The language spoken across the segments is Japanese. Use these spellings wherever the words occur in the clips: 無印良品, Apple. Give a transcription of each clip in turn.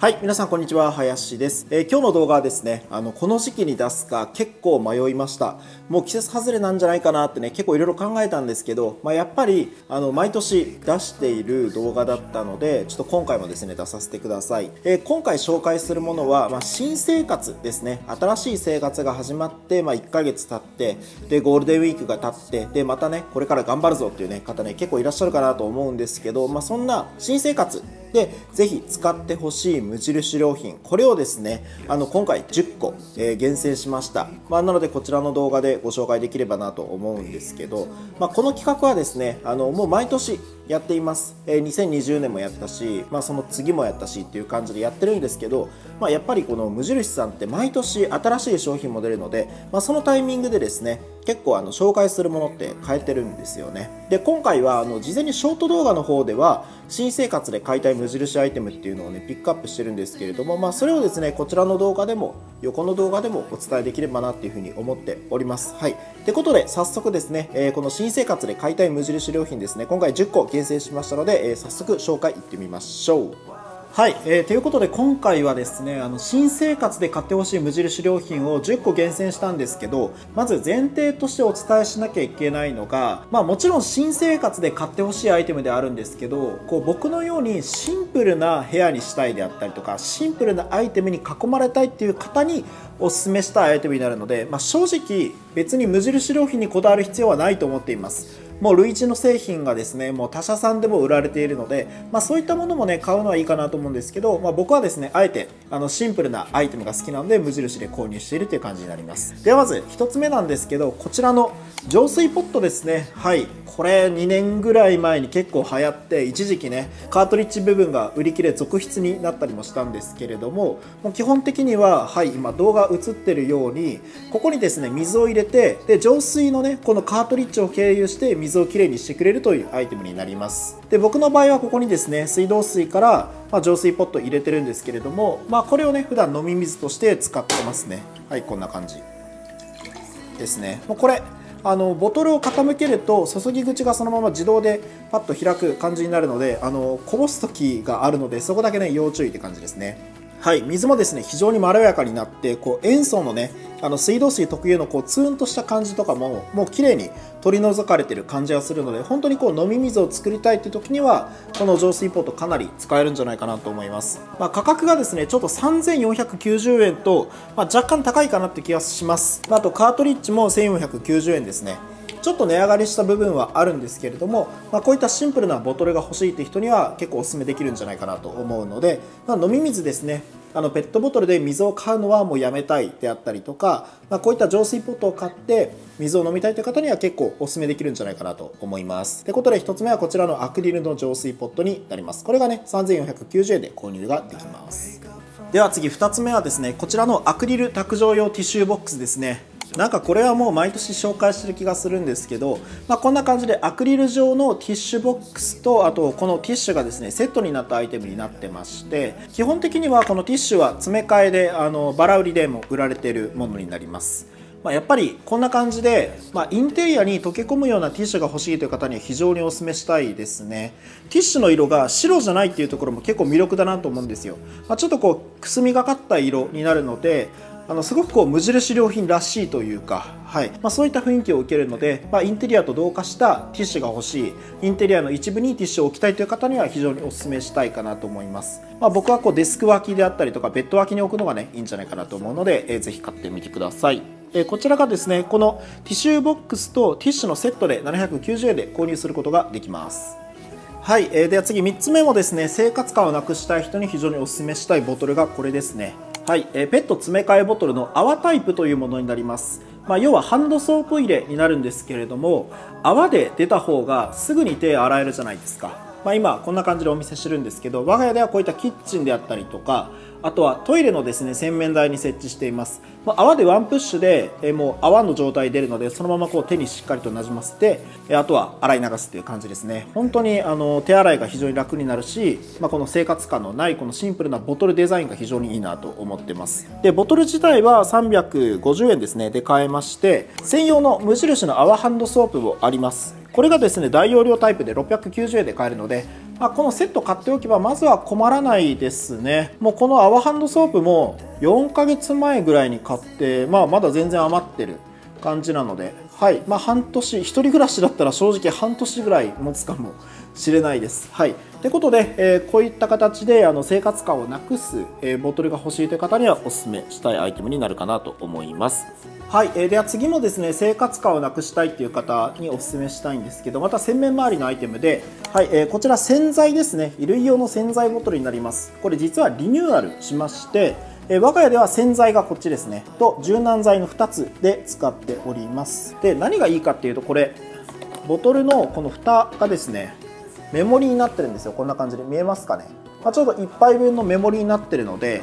はい、皆さんこんにちは、林です。今日の動画はですね、この時期に出すか結構迷いました。もう季節外れなんじゃないかなってね、結構いろいろ考えたんですけど、やっぱり、毎年出している動画だったので、ちょっと今回もですね、出させてください。今回紹介するものは、新生活ですね。新しい生活が始まって、1ヶ月経って、で、ゴールデンウィークが経って、で、またね、これから頑張るぞっていうね、方ね、結構いらっしゃるかなと思うんですけど、そんな新生活、でぜひ使ってほしい無印良品、これをですね今回10個、厳選しました、なのでこちらの動画でご紹介できればなと思うんですけど、この企画はですねもう毎年やっています、2020年もやったし、その次もやったしっていう感じでやってるんですけど、やっぱりこの無印さんって毎年新しい商品も出るので、そのタイミングでですね結構紹介するものって変えてるんですよね。で今回は事前にショート動画の方では新生活で買いたい無印アイテムっていうのをねピックアップしてるんですけれども、それをですねこちらの動画でも横の動画でもお伝えできればなっていうふうに思っております。はい、ってことで早速ですね、この新生活で買いたい無印良品ですね、今回10個厳選しましたので、早速紹介いってみましょう。はい、ということで今回はですね新生活で買ってほしい無印良品を10個厳選したんですけど、まず前提としてお伝えしなきゃいけないのが、もちろん新生活で買ってほしいアイテムであるんですけど、こう僕のようにシンプルな部屋にしたいであったりとかシンプルなアイテムに囲まれたいっていう方におすすめしたいアイテムになるので、正直別に無印良品にこだわる必要はないと思っています。もう類似の製品がですねもう他社さんでも売られているので、そういったものもね買うのはいいかなと思うんですけど、僕はですねあえてシンプルなアイテムが好きなので無印で購入しているという感じになります。ではまず1つ目なんですけど、こちらの浄水ポットですね。はい、これ2年ぐらい前に結構流行って一時期ねカートリッジ部分が売り切れ続出になったりもしたんですけれども、もう基本的には、はい、今動画映ってるようにここにですね水を入れて、で浄水のねこのカートリッジを経由して水をきれいにしてくれるというアイテムになります。で僕の場合はここにですね水道水から浄水ポット入れてるんですけれども、これをね普段飲み水として使ってますね。はい、こんな感じですね。もうこれボトルを傾けると注ぎ口がそのまま自動でパッと開く感じになるのでこぼす時があるのでそこだけね要注意って感じですね。はい、水もですね非常にまろやかになってこう塩素のね水道水特有のこうツーンとした感じとかももう綺麗に取り除かれてる感じがするので、本当にこう飲み水を作りたいっていう時にはこの浄水ポットかなり使えるんじゃないかなと思います。価格がですねちょっと3490円と、若干高いかなって気がします。あとカートリッジも1490円ですね。ちょっと値上がりした部分はあるんですけれども、こういったシンプルなボトルが欲しいという人には結構おすすめできるんじゃないかなと思うので、飲み水ですねペットボトルで水を買うのはもうやめたいであったりとか、こういった浄水ポットを買って水を飲みたいという方には結構おすすめできるんじゃないかなと思います。ということで1つ目はこちらのアクリルの浄水ポットになります。これがね3490円で購入ができます。では次2つ目はですねこちらのアクリル卓上用ティッシュボックスですね。なんかこれはもう毎年紹介してる気がするんですけど、こんな感じでアクリル状のティッシュボックスとあとこのティッシュがですねセットになったアイテムになってまして、基本的にはこのティッシュは詰め替えでバラ売りでも売られているものになります。やっぱりこんな感じで、インテリアに溶け込むようなティッシュが欲しいという方には非常におすすめしたいですね。ティッシュの色が白じゃないっていうところも結構魅力だなと思うんですよ。ちょっとこうくすみがかった色になるのですごくこう無印良品らしいというか、はい、そういった雰囲気を受けるので、インテリアと同化したティッシュが欲しい、インテリアの一部にティッシュを置きたいという方には非常におすすめしたいかなと思います。僕はこうデスク脇であったりとかベッド脇に置くのがねいいんじゃないかなと思うので、ぜひ買ってみてください。こちらがですねこのティッシュボックスとティッシュのセットで790円で購入することができます。はい、では次3つ目もですね生活感をなくしたい人に非常におすすめしたいボトルがこれですね。はい、ペット詰め替えボトルの泡タイプというものになります。要はハンドソープ入れになるんですけれども、泡で出た方がすぐに手を洗えるじゃないですか。今こんな感じでお見せしてるんですけど、我が家ではこういったキッチンであったりとかあとはトイレのですね洗面台に設置しています。泡でワンプッシュでもう泡の状態出るのでそのままこう手にしっかりとなじませてあとは洗い流すという感じですね。本当に手洗いが非常に楽になるし、この生活感のないこのシンプルなボトルデザインが非常にいいなと思ってます。でボトル自体は350円ですねで買えまして、専用の無印の泡ハンドソープもあります。これがですね大容量タイプで690円で買えるので、このセット買っておけばまずは困らないですね。もうこの泡ハンドソープも4ヶ月前ぐらいに買って、まだ全然余ってる感じなので、はい、半年、一人暮らしだったら正直半年ぐらい持つかもしれないです。はい。ってことで、こういった形で生活感をなくす、ボトルが欲しいという方にはおすすめしたいアイテムになるかなと思います。はい、では次もですね、生活感をなくしたいという方におすすめしたいんですけど、また洗面周りのアイテムで、はい、こちら洗剤ですね、衣類用の洗剤ボトルになります。これ実はリニューアルしまして、我が家では洗剤がこっちですねと柔軟剤の2つで使っております。で、何がいいかっていうと、これボトルのこの蓋がですねメモリになってるんですよ。こんな感じで見えますかね、ちょうど1杯分のメモリになってるので、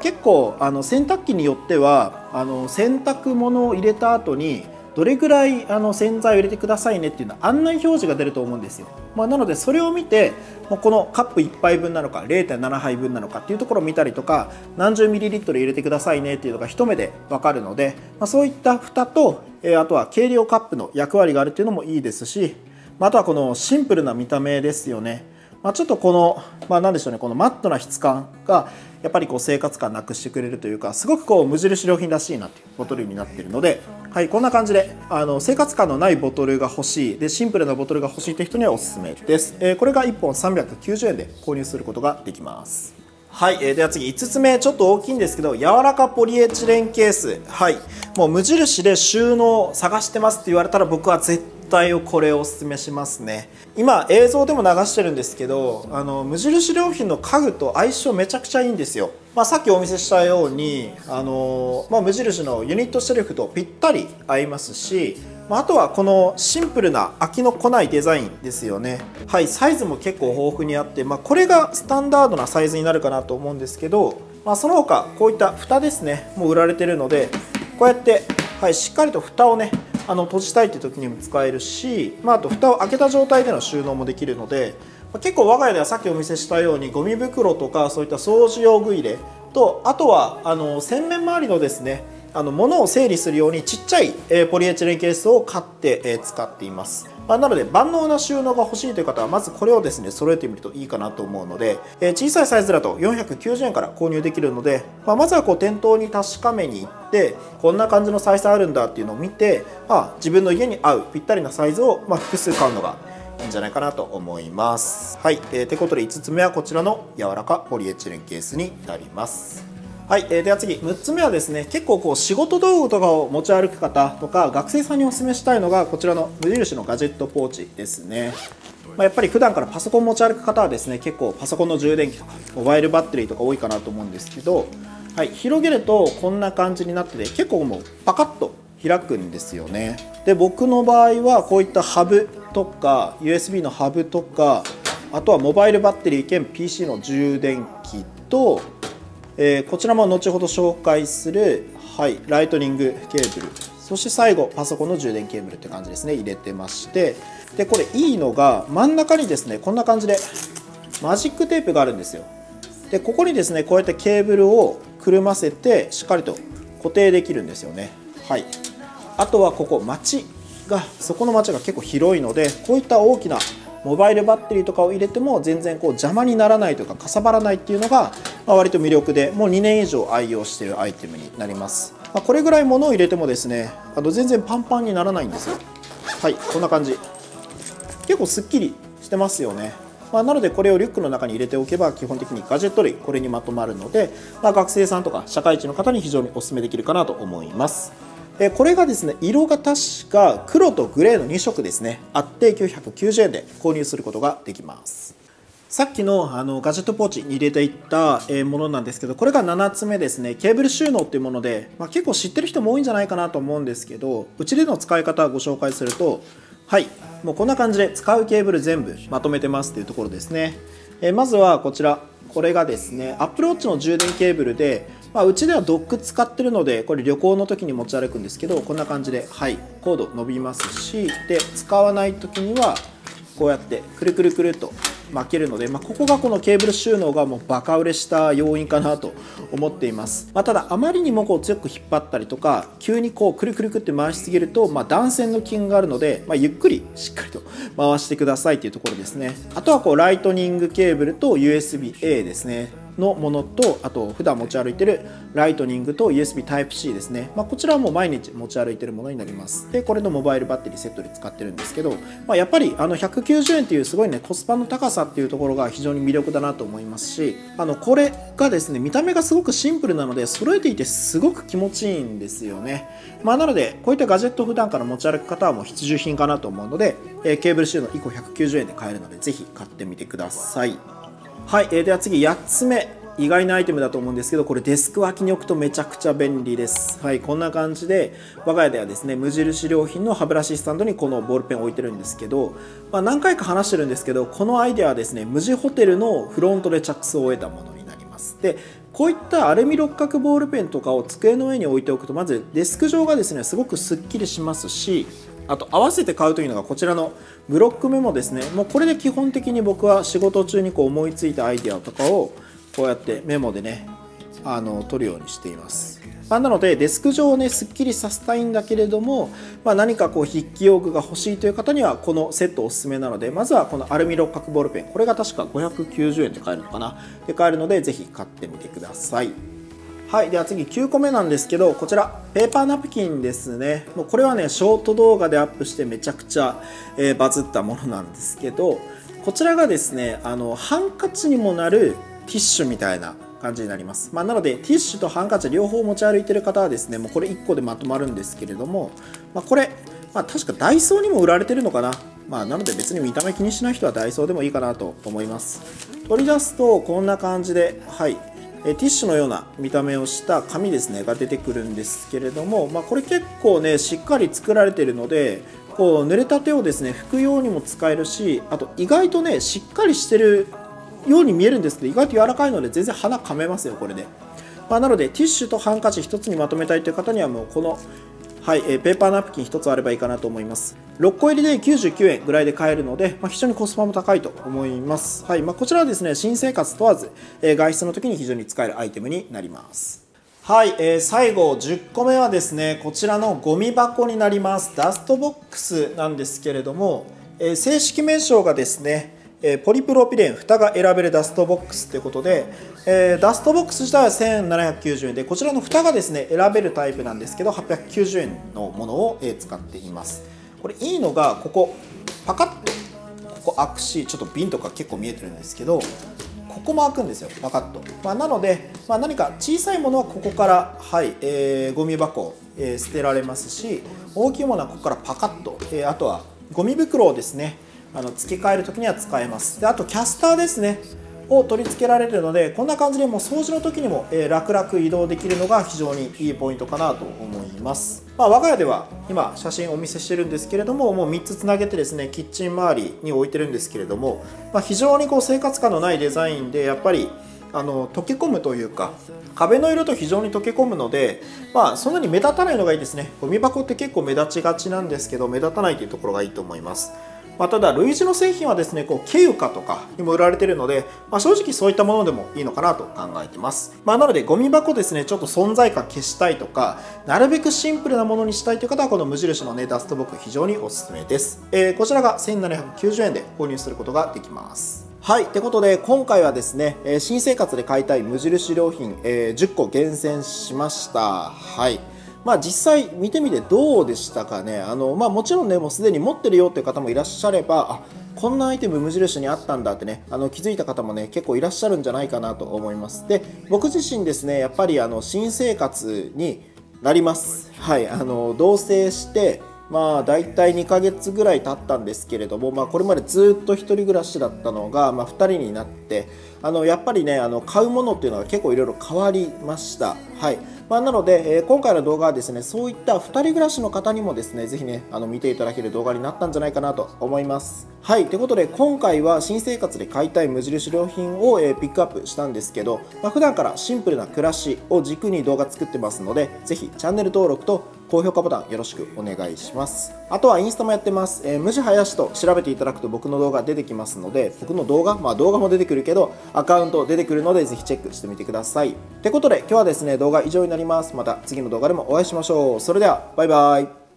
結構洗濯機によっては洗濯物を入れた後にどれぐらい洗剤を入れてくださいねっていうのは案内表示が出ると思うんですよ。なのでそれを見て、このカップ1杯分なのか 0.7 杯分なのかっていうところを見たりとか、何十ミリリットル入れてくださいねっていうのが一目で分かるので、そういった蓋とあとは計量カップの役割があるっていうのもいいですし、あとはこのシンプルな見た目ですよね。ちょっとこの、なんでしょうね、このマットな質感がやっぱりこう生活感なくしてくれるというか、すごくこう無印良品らしいなっていうボトルになっているので、はい、こんな感じで生活感のないボトルが欲しいで、シンプルなボトルが欲しいという人にはおすすめです。これが1本390円で購入することができます。はい、では次5つ目、ちょっと大きいんですけど、柔らかポリエチレンケース。はい、もう無印で収納探してますって言われたら僕は絶対これをおすすめしますね。今映像でも流してるんですけど、無印良品の家具と相性めちゃくちゃいいんですよ。さっきお見せしたように無印のユニットシェルフとぴったり合いますし、あとはこのシンプルな飽きのこないデザインですよね。はい、サイズも結構豊富にあって、これがスタンダードなサイズになるかなと思うんですけど、その他こういった蓋ですねもう売られてるので、こうやって、はい、しっかりと蓋をね閉じたいって時にも使えるし、あと蓋を開けた状態での収納もできるので、結構我が家ではさっきお見せしたようにゴミ袋とかそういった掃除用具入れと、あとは洗面周りのですね物を整理するようにちっちゃいポリエチレンケースを買って使っています。なので万能な収納が欲しいという方はまずこれをですね揃えてみるといいかなと思うので、小さいサイズだと490円から購入できるので、まずはこう店頭に確かめに行って、こんな感じのサイズあるんだっていうのを見て、自分の家に合うぴったりなサイズを複数買うのがいいんじゃないかなと思います。はい、ということで5つ目はこちらの柔らかポリエチレンケースになります。はい、では次6つ目はですね、結構こう仕事道具とかを持ち歩く方とか学生さんにおすすめしたいのがこちらの無印のガジェットポーチですね。やっぱり普段からパソコン持ち歩く方はですね結構パソコンの充電器とかモバイルバッテリーとか多いかなと思うんですけど、はい、広げるとこんな感じになってて結構もうパカッと開くんですよね。で僕の場合はこういったハブとか USB のハブとか、あとはモバイルバッテリー兼 PC の充電器と、こちらも後ほど紹介する、はい、ライトニングケーブル、そして最後パソコンの充電ケーブルって感じですね入れてまして、でこれいいのが真ん中にですねこんな感じでマジックテープがあるんですよ。でここにですねこうやってケーブルをくるませてしっかりと固定できるんですよね。はい、あとはここ街がそこの街が結構広いので、こういった大きなモバイルバッテリーとかを入れても全然こう邪魔にならないというかかさばらないっていうのが割と魅力で、もう2年以上愛用しているアイテムになります。これぐらい物を入れてもですね全然パンパンにならないんですよ。はい、こんな感じ結構すっきりしてますよね。なのでこれをリュックの中に入れておけば基本的にガジェット類これにまとまるので、学生さんとか社会人の方に非常におすすめできるかなと思います。これがですね色が確か黒とグレーの2色ですねあって、990円で購入することができます。さっきのガジェットポーチに入れていったものなんですけど、これが7つ目ですね、ケーブル収納っていうもので、結構知ってる人も多いんじゃないかなと思うんですけど、うちでの使い方をご紹介すると、はい、もうこんな感じで使うケーブル全部まとめてますっていうところですね。まずはこちら、これがですね Apple Watch の充電ケーブルで、うちではドック使ってるのでこれ旅行の時に持ち歩くんですけど、こんな感じで、はい、コード伸びますし、で使わない時にはこうやってくるくるくるっと巻けるので、ここがこのケーブル収納がもうバカ売れした要因かなと思っています。ただあまりにもこう強く引っ張ったりとか急にこうくるくるくって回しすぎると、断線の危険があるので、ゆっくりしっかりと回してくださいというところですね。あとはこうライトニングケーブルと USB-A ですねのものと、あと普段持ち歩いてるライトニングと USB Type-C ですね、こちらはもう毎日持ち歩いてるものになります。でこれのモバイルバッテリーセットで使ってるんですけど、やっぱり190円っていうすごいねコスパの高さっていうところが非常に魅力だなと思いますし、これがですね見た目がすごくシンプルなので揃えていてすごく気持ちいいんですよね。なのでこういったガジェットを普段から持ち歩く方はもう必需品かなと思うので、ケーブル収納1個190円で買えるのでぜひ買ってみてください。はい、では次8つ目、意外なアイテムだと思うんですけど、これデスク脇に置くとめちゃくちゃ便利です。はい、こんな感じで我が家ではですね無印良品の歯ブラシスタンドにこのボールペンを置いてるんですけど、何回か話してるんですけど、このアイデアはですね無地ホテルのフロントで着想を得たものになります。でこういったアルミ六角ボールペンとかを机の上に置いておくとまずデスク上がですねすごくすっきりしますし、あと合わせて買うというのがこちらのブロックメモですね。もうこれで基本的に僕は仕事中にこう思いついたアイデアとかをこうやってメモでね取るようにしています。なのでデスク上をねすっきりさせたいんだけれども、何かこう筆記用具が欲しいという方にはこのセットおすすめなので、まずはこのアルミ六角ボールペン、これが確か590円で買えるのかな、で買えるのでぜひ買ってみてください。はい、では次9個目なんですけど、こちらペーパーナプキンですね。もうこれはねショート動画でアップしてめちゃくちゃ、バズったものなんですけど、こちらがですねハンカチにもなるティッシュみたいな感じになります。なのでティッシュとハンカチ両方持ち歩いてる方はですねもうこれ1個でまとまるんですけれども、これ、確かダイソーにも売られてるのかな、なので別に見た目気にしない人はダイソーでもいいかなと思います。取り出すとこんな感じで、はい、ティッシュのような見た目をした紙ですねが出てくるんですけれども、これ結構ねしっかり作られているのでこう濡れた手をですね拭くようにも使えるし、あと意外とねしっかりしてるように見えるんですけど意外と柔らかいので全然鼻かめますよこれで。なのでティッシュとハンカチ1つにまとめたいという方にはもうこの、はい、ペーパーナプキン1つあればいいかなと思います。6個入りで99円ぐらいで買えるので、非常にコスパも高いと思います。はい、こちらはですね新生活問わず、外出の時に非常に使えるアイテムになります。はい、最後10個目はですねこちらのゴミ箱になります。ダストボックスなんですけれども、正式名称がですねポリプロピレン、蓋が選べるダストボックスということで、ダストボックス自体は1790円で、こちらの蓋がですね選べるタイプなんですけど890円のものを使っています。これいいのがここパカッとここ開くし、ちょっと瓶とか結構見えてるんですけどここも開くんですよパカッと。なので、何か小さいものはここから、はいゴミ箱、捨てられますし、大きいものはここからパカッと、あとはゴミ袋をですね付け替える時には使えます。であとキャスターですねを取り付けられるのでこんな感じでもう掃除の時にも楽々移動できるのが非常にいいポイントかなと思います。我が家では今写真お見せしてるんですけれども、もう3つつなげてですねキッチン周りに置いてるんですけれども、非常にこう生活感のないデザインでやっぱり溶け込むというか壁の色と非常に溶け込むので、そんなに目立たないのがいいですね。ゴミ箱って結構目立ちがちなんですけど目立たないというところがいいと思います。ただ類似の製品はですねこうケウカとかにも売られているので、正直そういったものでもいいのかなと考えてます。なのでゴミ箱ですねちょっと存在感消したいとかなるべくシンプルなものにしたいという方はこの無印の、ダストボックス非常におすすめです。こちらが1790円で購入することができます。はい、ということで今回はですね新生活で買いたい無印良品10個厳選しました。はい、実際見てみてどうでしたかね。もちろんねもうすでに持ってるよっていう方もいらっしゃれば、こんなアイテム無印にあったんだってね気づいた方もね結構いらっしゃるんじゃないかなと思います。で僕自身ですねやっぱり新生活になります。はい、同棲してだいたい2ヶ月ぐらい経ったんですけれども、これまでずっと1人暮らしだったのが、2人になってやっぱりね買うものっていうのは結構いろいろ変わりました。はい、なので、今回の動画はですねそういった2人暮らしの方にもですねぜひね見ていただける動画になったんじゃないかなと思います。はい、ということで今回は新生活で買いたい無印良品を、ピックアップしたんですけど、普段からシンプルな暮らしを軸に動画作ってますのでぜひチャンネル登録と高評価ボタンよろしくお願いします。あとはインスタもやってます。むじはやしと調べていただくと僕の動画出てきますので、僕の動画、動画も出てくるけど、アカウント出てくるので、ぜひチェックしてみてください。ってことで、今日はですね、動画以上になります。また次の動画でもお会いしましょう。それでは、バイバイ。